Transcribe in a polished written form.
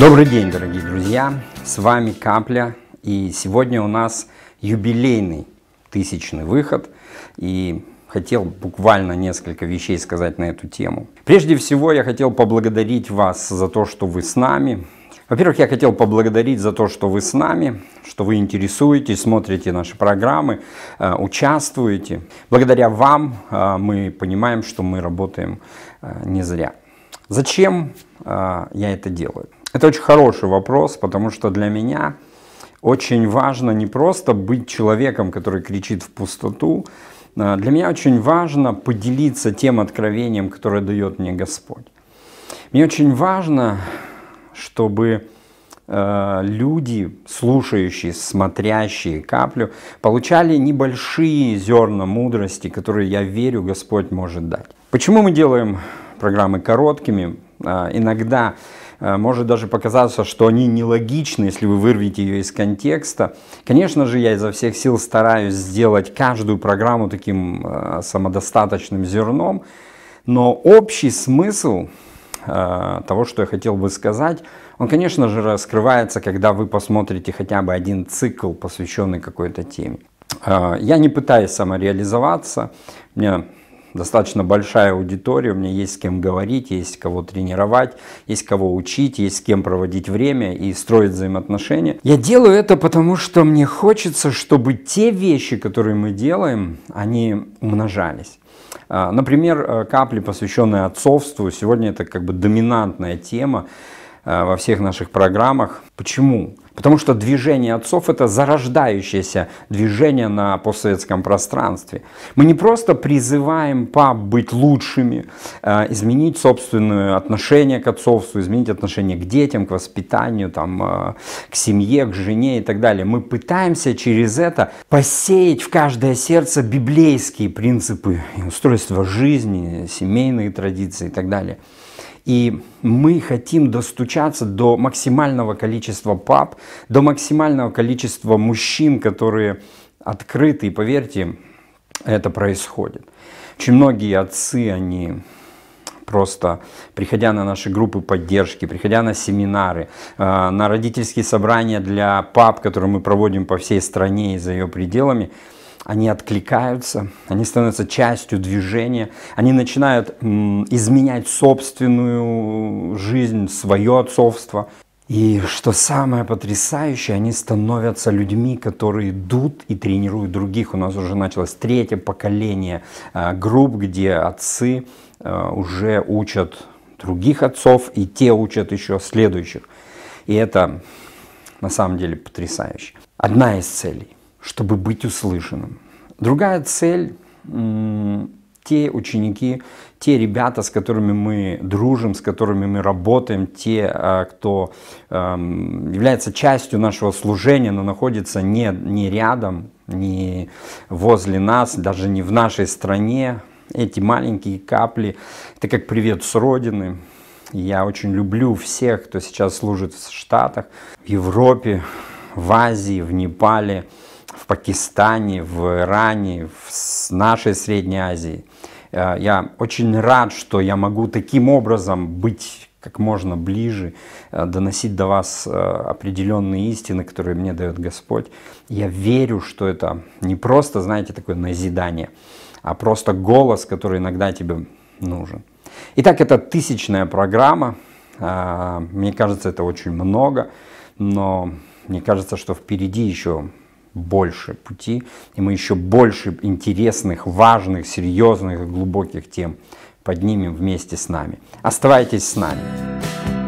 Добрый день, дорогие друзья! С вами Капля, и сегодня у нас юбилейный 1000-й выход, и хотел буквально несколько вещей сказать на эту тему. Прежде всего, я хотел поблагодарить вас за то, что вы с нами. Во-первых, я хотел поблагодарить за то, что вы с нами, что вы интересуетесь, смотрите наши программы, участвуете. Благодаря вам мы понимаем, что мы работаем не зря. Зачем я это делаю? Это очень хороший вопрос, потому что для меня очень важно не просто быть человеком, который кричит в пустоту. Для меня очень важно поделиться тем откровением, которое дает мне Господь. Мне очень важно, чтобы люди, слушающие, смотрящие Каплю, получали небольшие зерна мудрости, которые, я верю, Господь может дать. Почему мы делаем программы короткими? Иногда может даже показаться, что они нелогичны, если вы вырвете ее из контекста. Конечно же, я изо всех сил стараюсь сделать каждую программу таким самодостаточным зерном, но общий смысл того, что я хотел бы сказать, он, конечно же, раскрывается, когда вы посмотрите хотя бы один цикл, посвященный какой-то теме. Я не пытаюсь самореализоваться, у меня достаточно большая аудитория, у меня есть с кем говорить, есть кого тренировать, есть кого учить, есть с кем проводить время и строить взаимоотношения. Я делаю это, потому что мне хочется, чтобы те вещи, которые мы делаем, они умножались. Например, капли, посвященные отцовству, сегодня это как бы доминантная тема во всех наших программах. Почему? Потому что движение отцов — это зарождающееся движение на постсоветском пространстве. Мы не просто призываем пап быть лучшими, изменить собственное отношение к отцовству, изменить отношение к детям, к воспитанию, там, к семье, к жене и так далее. Мы пытаемся через это посеять в каждое сердце библейские принципы устройства жизни, семейные традиции и так далее. И мы хотим достучаться до максимального количества пап, до максимального количества мужчин, которые открыты. И поверьте, это происходит. Очень многие отцы, они просто, приходя на наши группы поддержки, приходя на семинары, на родительские собрания для пап, которые мы проводим по всей стране и за ее пределами, они откликаются, они становятся частью движения, они начинают изменять собственную жизнь, свое отцовство. И что самое потрясающее, они становятся людьми, которые идут и тренируют других. У нас уже началось третье поколение групп, где отцы уже учат других отцов, и те учат еще следующих. И это на самом деле потрясающе. Одна из целей — чтобы быть услышанным. Другая цель – те ученики, те ребята, с которыми мы дружим, с которыми мы работаем, те, кто является частью нашего служения, но находится не рядом, не возле нас, даже не в нашей стране. Эти маленькие капли – это как привет с родины. Я очень люблю всех, кто сейчас служит в Штатах, в Европе, в Азии, в Непале, в Пакистане, в Иране, в нашей Средней Азии. Я очень рад, что я могу таким образом быть как можно ближе, доносить до вас определенные истины, которые мне дает Господь. Я верю, что это не просто, знаете, такое назидание, а просто голос, который иногда тебе нужен. Итак, это 1000-я программа. Мне кажется, это очень много, но мне кажется, что впереди еще больше пути, и мы еще больше интересных, важных, серьезных и глубоких тем поднимем вместе с нами. Оставайтесь с нами.